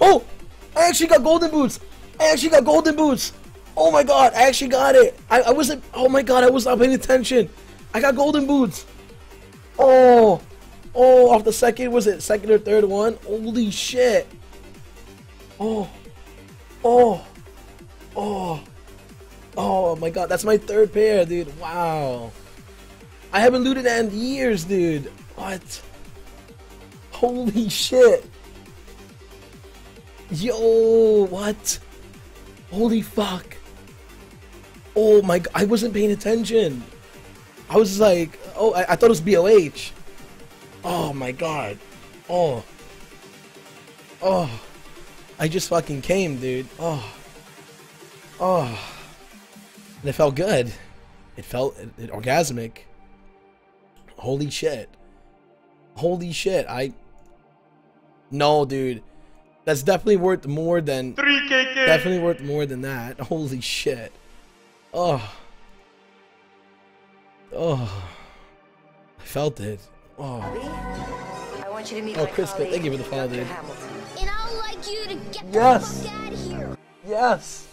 Oh, I actually got golden boots. I actually got golden boots. Oh my god, I actually got it. I wasn't, oh my god, I was not paying attention. I got golden boots. Oh, oh, off the second, was it second or third one? Holy shit. Oh, oh, oh, oh my god, that's my third pair, dude. Wow. I haven't looted that in years, dude. What? Holy shit. Yo, what? Holy fuck. Oh my god, I wasn't paying attention. I was like, oh, I thought it was B.O.H. Oh my god. Oh. Oh. I just fucking came, dude. Oh. Oh. And it felt good. It felt orgasmic. Holy shit. Holy shit. No, dude. That's definitely worth more than 3K. Definitely worth more than that. Holy shit. Oh. Oh. I felt it. Oh. I want you to meet Crispin, thank you for the follow, dude. And I'd like you to get the fuck out of here. Yes.